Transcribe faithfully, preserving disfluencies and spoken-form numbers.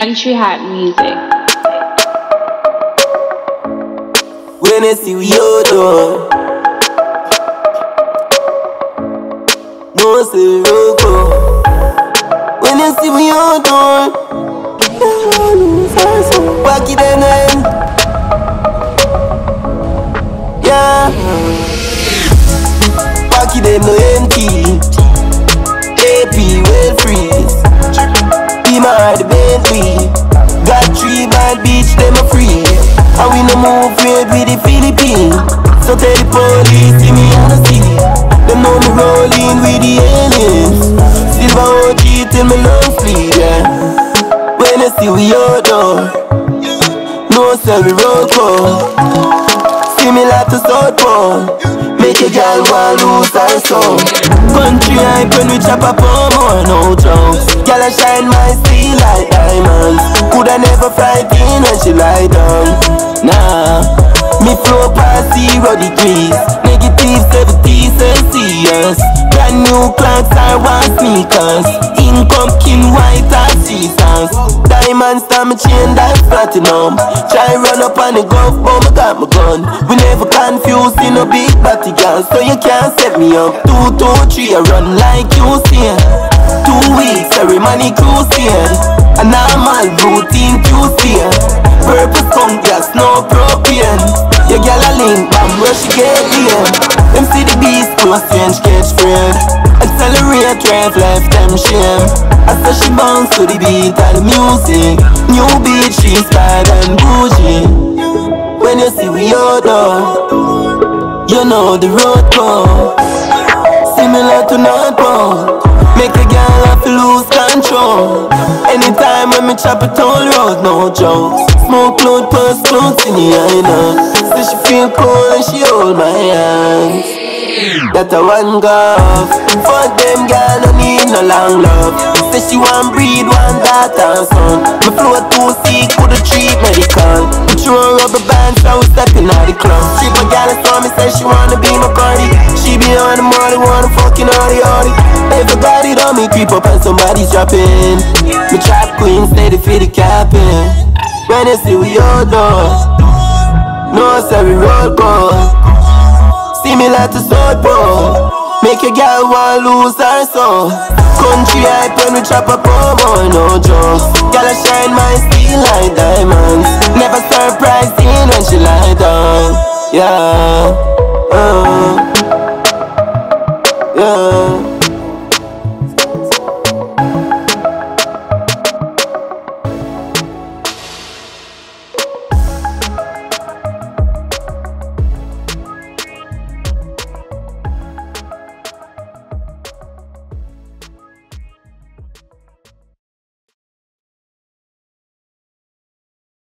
Countree Hype music. When it's you, you do. No, it's you, you do. When it's you, you do. Wacky then end. Yeah. Wacky then no empty. A P will freeze. The Bentley got three bad beach, them a free. And we no move red with the Philippines. So tell the police, see me on the city. Them know me rolling with the aliens. Silver O G till me long flee, yeah. When I see we out done, no sell me road call. See me like the South Pole. Make a girl want lose her soul. Countree hype when we chop up on no drugs. Girl I shine my steel like diamonds. Coulda never fight in when she lie down. Nah, me flow past zero degrees. Negative seventy Celsius. Brand new clocks I want sneakers. Income king white as seasons. Diamonds time me chain that's platinum. Try run up on the golf but me got my gun. We never confused in a big party girl, so you can't set me up. Two, two, three I run like you see. Two weeks, ceremony crucial. A normal routine Tuesday. Purple tongue gas, no propane. Your gal a link, bam, where she get here. Them see the beast, no strange catch friend. Accelerate, drive, left, them shame. I saw she bounce to the beat and the music. New beat, she's bad and bougie. When you see we out though, you know the road goes. Similar to Northbound. Make a girl have to lose control. Anytime when me chop a toll road, no jokes. Smoke load, purse clothes in the island. So she feel cold and she hold my hands. That a one girl. For them girl no need no long love. Say she want breed, want that and son. Me flow too sick, could a treat medical. Me throw rubber bands, so we stepping out the club. She a girl that saw me, say she wanna be my party. She be on the money, wanna fucking hurry, hurry. Everybody on me creep up and somebody's dropping. Me trap queens, they defeat the capping. When they see we all doors, no sorry road boss. See me like the sword bro. Make a girl wanna lose her soul. Countree hype when we chop up on boy, no jokes. Gotta shine my steel like diamonds. Never surprised in when she lie down. Yeah.